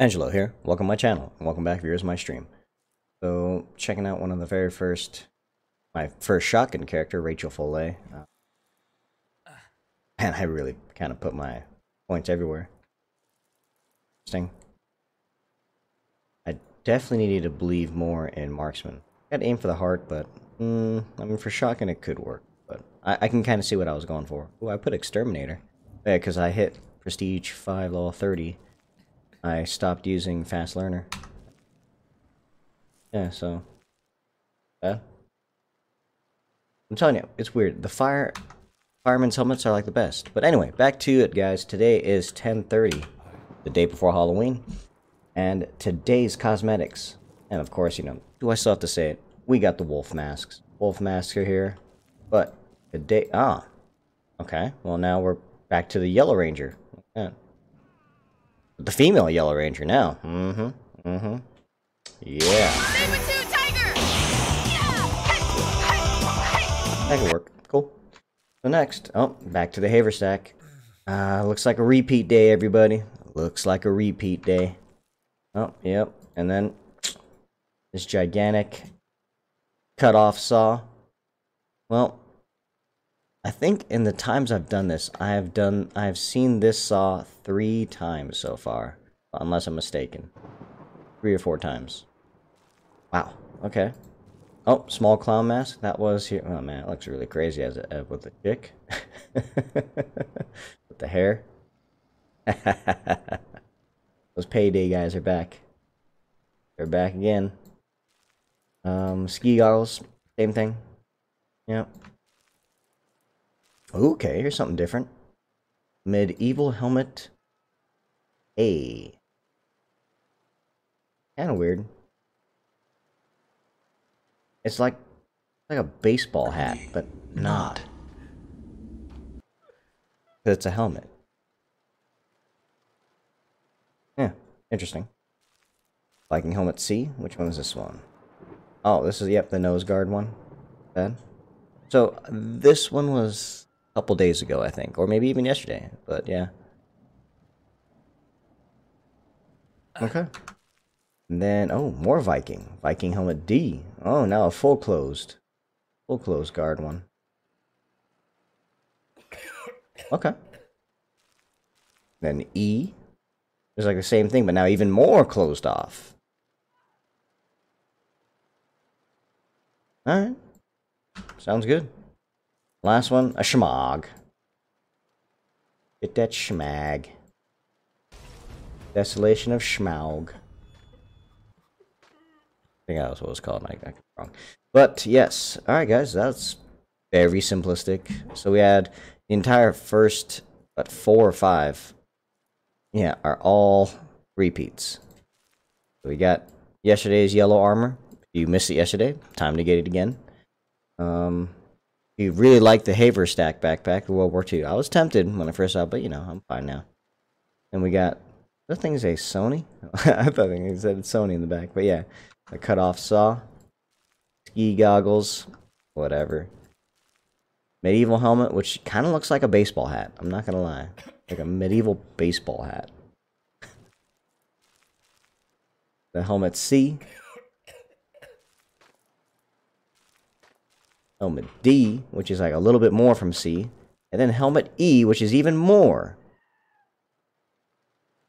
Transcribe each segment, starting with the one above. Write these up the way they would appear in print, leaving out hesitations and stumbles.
Angelo here, welcome to my channel, and welcome back viewers to my stream. So, checking out one of the very first, my first shotgun character, Rachel Follet. Man, I really kind of put my points everywhere. Interesting. I definitely needed to believe more in Marksman. I got to aim for the heart, but, I mean, for shotgun it could work. But, I can kind of see what I was going for. Ooh, I put Exterminator. Yeah, because I hit Prestige 5 level 30. I stopped using Fast Learner. Yeah, so... yeah. I'm telling you, it's weird. The fireman's helmets are like the best. But anyway, back to it, guys. Today is 10:30, the day before Halloween. And today's cosmetics. And of course, you know, do I still have to say it? We got the wolf masks. Wolf masks are here. But today... ah. Okay, well now we're back to the Yellow Ranger. Yeah. The female Yellow Ranger now. Mm-hmm. Mm-hmm. Yeah. Saber tooth tiger! Yeah! That could work. Cool. So next, oh, back to the haversack. Looks like a repeat day, everybody. Looks like a repeat day. Oh, yep. And then this gigantic cut-off saw. Well, I think in the times I've done this, I've seen this saw 3 times so far, unless I'm mistaken. 3 or 4 times. Wow. Okay. Oh, small clown mask. That was here. Oh man, it looks really crazy as a, with the chick, with the hair. Those payday guys are back. They're back again. Ski goggles. Same thing. Yep. Okay, here's something different. Medieval helmet. A. Kind of weird. It's like a baseball hat, but not. But it's a helmet. Yeah, interesting. Viking helmet C. Which one is this one? Oh, this is, yep, the nose guard one. Bad. So this one was couple days ago, I think, or maybe even yesterday, but yeah. Okay. And then, oh, more Viking. Viking helmet D. Oh, now a full closed. Full closed guard one. Okay. Then E. It's like the same thing, but now even more closed off. Alright. Sounds good. Last one, a Smaug. Get that Smaug. Desolation of Smaug. I think that was what it was called. I got it wrong. But yes, alright guys, that's very simplistic. So we had the entire first, but 4 or 5, yeah, are all repeats. So we got yesterday's yellow armor. If you missed it yesterday, time to get it again. You really like the haversack backpack, the World War II. I was tempted when I first saw it, but you know, I'm fine now. And we got, that thing is a Sony? I thought it said Sony in the back, but yeah. A cut-off saw. Ski goggles. Whatever. Medieval helmet, which kind of looks like a baseball hat. I'm not gonna lie. Like a medieval baseball hat. The helmet C. Helmet D, which is like a little bit more from C, and then helmet E, which is even more.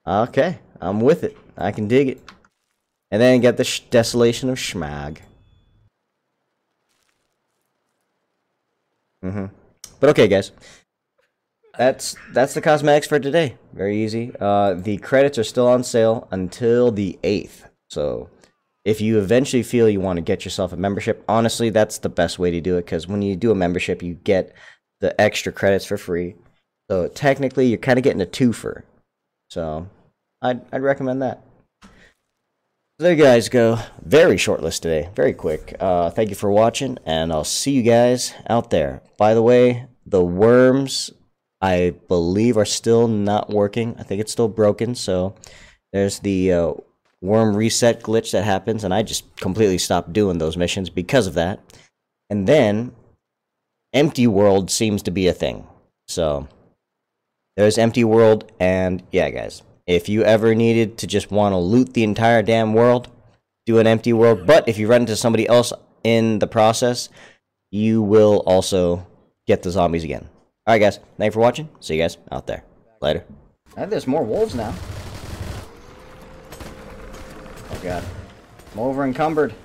Okay, I'm with it. I can dig it. And then get the Desolation of Smaug. But okay, guys, that's the cosmetics for today. Very easy. The credits are still on sale until the 8th, so. If you eventually feel you want to get yourself a membership, honestly, that's the best way to do it, because when you do a membership, you get the extra credits for free. So technically, you're kind of getting a twofer. So I'd recommend that. So there you guys go. Very short list today. Very quick. Thank you for watching, and I'll see you guys out there. By the way, the worms, I believe, are still not working. I think it's still broken, so there's the... worm reset glitch that happens, and I just completely stopped doing those missions because of that. And then empty world seems to be a thing, so there's empty world. And yeah guys, If you ever needed to just want to loot the entire damn world, do an empty world. But if you run into somebody else in the process, you will also get the zombies again. Alright guys, thanks for watching. See you guys out there. Later. I think there's more wolves now. Oh god. I'm over encumbered.